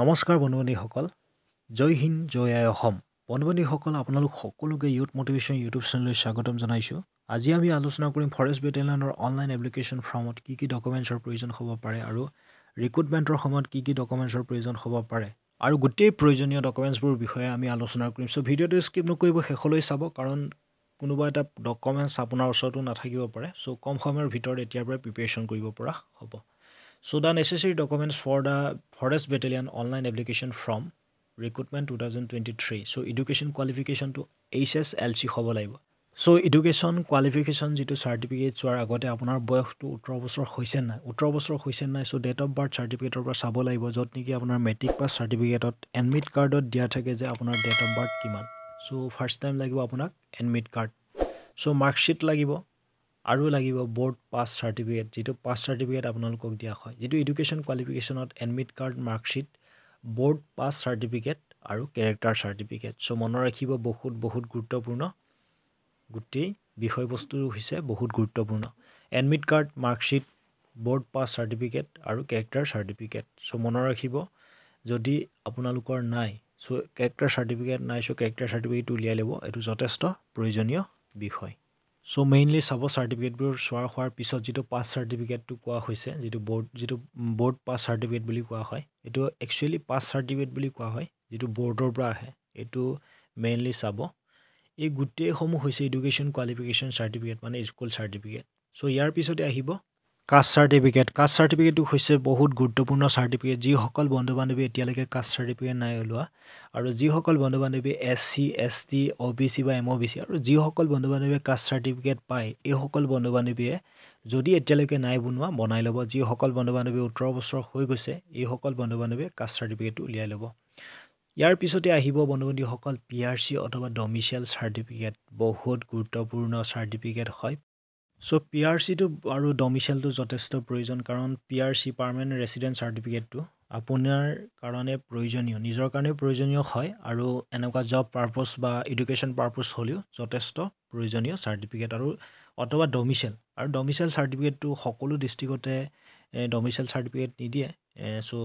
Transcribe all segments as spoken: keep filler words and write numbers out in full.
নমস্কাৰ বন্ধুসকল, জয় হিন্দ, জয় আই অসম। বন্ধুসকল, আপোনালোক সকলোকে ইউথ মটিভেশ্যন ইউটিউব চেনেললৈ স্বাগতম জনাইছোঁ। আজি আমি আলোচনা কৰিম ফৰেষ্ট বেটেলিয়নৰ অনলাইন এপ্লিকেশ্যন ফৰ্মত কি কি ডকুমেণ্টছৰ প্ৰয়োজন হ'ব পাৰে আৰু ৰিক্ৰুটমেণ্টৰ সময়ত কি কি ডকুমেণ্টছৰ প্ৰয়োজন হ'ব পাৰে আৰু গোটেই প্ৰয়োজনীয় ডকুমেণ্টছবোৰ বিষয়ে আমি আলোচনা কৰিম। সো ভিডিঅ'টো স্কিপ নকৰিব, শেষলৈ চাব, কাৰণ কোনোবা এটা ডকুমেণ্টছ আপোনাৰ ওচৰতো নাথাকিব পাৰে। সো কম সময়ৰ ভিতৰত এতিয়াৰ পৰা প্ৰিপেৰেশ্যন কৰিব পৰা হ'ব। So the necessary documents for the Forest Battalion online application from recruitment twenty twenty-three. So education qualification to H S L C hobo laibo. So education qualification jitu certificate soar agote apunar boyosh tu eighteen bosor hoise na eighteen bosor hoise na, so date of birth certificate or sabo laibo jot niki apunar metric pass certificate ot admit card ot dia thake je apunar date of birth kiman. So first time lagibo apunak admit card, so mark sheet lagibo আৰু লাগিব board pass certificate, যেটো pass certificate আপোনালোকক দিয়া হয়, যেটো education কোয়ালিফিকেশনত admit card, marksheet, board pass certificate আৰু character certificate. So মনে ৰাখিব বহুত বহুত গুৰুত্বপূৰ্ণ, গোটেই বিষয়বস্তু হৈছে বহুত গুৰুত্বপূৰ্ণ। Admit card, marksheet, board pass certificate আৰু ক্যাৰেক্টাৰ সাৰ্টিফিকেট। সো মনে ৰাখিব, যদি আপোনালোকৰ নাই সো ক্যাৰেক্টাৰ সাৰ্টিফিকেট নাই, সো ক্যাৰেক্টাৰ সাৰ্টিফিকেট উলিয়াই লব, এটো যথেষ্ট প্ৰয়োজনীয় বিষয়। So mainly sabo certificate bur swar khwar pisot jito pass certificate tu kwa hoise, jito board jito board pass certificate buli kwa hoy, etu actually pass certificate buli kwa hoy, jito board or pra ahe, etu mainly sabo ei gutte homu hoise education qualification certificate mane school certificate. So yar pisote ahibo caste certificate. Caste certificate tu hoise bahut guruttopurno certificate, ji hokol bondhu banebi etialeke caste certificate nai olua aru ji hokol bondhu banebi S C S T O B C ba M O B C aru ji hokol bondhu banebi caste certificate pai, ei hokol bondhu banebi jodi etialeke nai bunwa banai lobo, ji hokol bondhu banebi eighteen bosor hoi goise ei hokol bondhu banebi caste certificate tu uliai lobo. ইয়াৰ পিছতে আহিব বন্ধুসকল P R C অথবা domicile certificate, বহুত গুৰুত্বপূৰ্ণ certificate হয়। So P R C to aru domicile to jotesto provision, karon P R C permanent resident certificate to apunar karone provisionio nijor karone provisionio hoy aru enoka job purpose ba education purpose holio jotesto provisionio certificate aru otoba domicile aru domicile certificate to hokolu district e domicile certificate nidie, so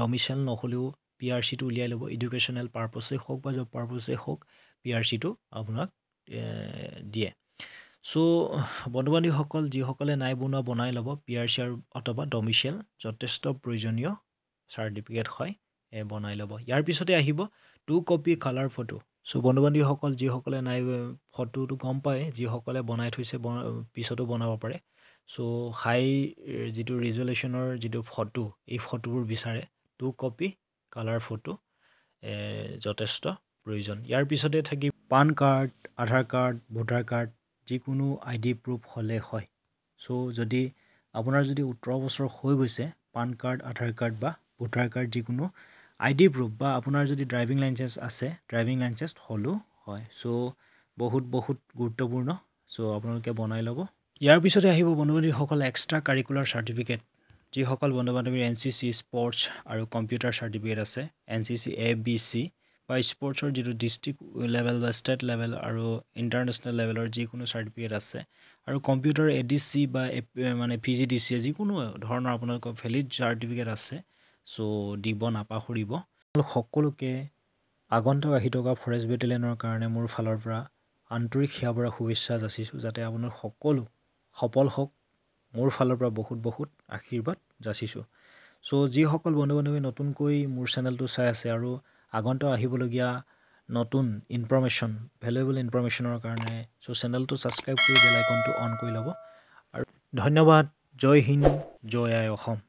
domicile noholio P R C to uliai lobo, educational purpose e hok ba job purpose e hok P R C to apunak die. So বন্ধুবান্ধী সকল, যি সকলে নাই বনোৱা বনাই লব, P R C অথবা domicile যথেষ্ট প্ৰয়োজনীয় সাৰ্টিফিকেট হয়, এ বনাই লব। ইয়াৰ পিছতে আহিব two copy colour photo. So বন্ধুবান্ধী সকল, যি সকলে নাই ফটোটো গম পায়, যি সকলে বনাই থৈছে পিছতো বনাব পাৰে। সো হাই যেটো ৰিজলিউচনৰ যেটো ফটো, এই ফটোবোৰ বিচাৰে, টু কপি কালাৰ ফটো এ যথেষ্ট প্ৰয়োজন। ইয়াৰ পিছতে থাকি PAN card, Aadhaar card, voter card, যিকোনো আইডি প্ৰুফ হলে হয়। সো যদি আপোনাৰ যদি eighteen বছৰ হৈ গৈছে, পান কাৰ্ড, আধাৰ কাৰ্ড বা ভোটাৰ কাৰ্ড, যিকোনো আইডি প্ৰুফ বা আপোনাৰ যদি ড্ৰাইভিং লাইসেন্স আছে, ড্ৰাইভিং লাইসেন্স হলো হয়। সো বহুত বহুত গুৰুত্বপূৰ্ণ, সো আপোনালোকে বনাই ল'ব। ইয়াৰ পিছতে আহিব বন্ধুসকল এক্সট্ৰা কাৰিকুলাৰ সাৰ্টিফিকেট, যি সকল বন্ধুবান্ধৱীৰ N C C স্পৰ্টছ আৰু কম্পিউটাৰ সাৰ্টিফিকেট আছে, N C C A B C বা স্পৰ্টছৰ যেটো ডিস্ট্ৰিক্ট লেভেল বা ষ্টেট লেভেল আৰু ইন্টাৰনেশ্যনেল লেভেলৰ যিকোনো সাৰ্টিফিকেট আছে আৰু কম্পিউটাৰ A D C বা মানে P G D C যিকোনো ধৰণৰ আপোনালোকৰ ভ্যালিড সাৰ্টিফিকেট আছে। সো দিব নাপাহৰিব। সকলোকে আগন্তুক আহি থকা ফৰেষ্ট বেটেলিয়নৰ কাৰণে মোৰ ফালৰ পৰা আন্তৰিক সেৱা আৰু শুভেচ্ছা যাচিছোঁ, যাতে আপোনাৰ সকলো সফল হওক, মোৰ ফালৰ পৰা বহুত বহুত আশীৰ্বাদ যাচিছোঁ। সো যি সকল বন্ধুবান্ধৱী নতুনকৈ মোৰ চেনেলটো চাই আছে আৰু আগন্ত আহিবলগীয়া নতুন ইনফৰমেশ্যন, ভ্যালুয়েবল ইনফৰমেশ্যনৰ কাৰণে সো চেনেলটো সাবস্ক্ৰাইব কৰি বেল আইকনটো অন কৰি লব। আৰু ধন্যবাদ। জয় হিন্দ, জয় আই অসম।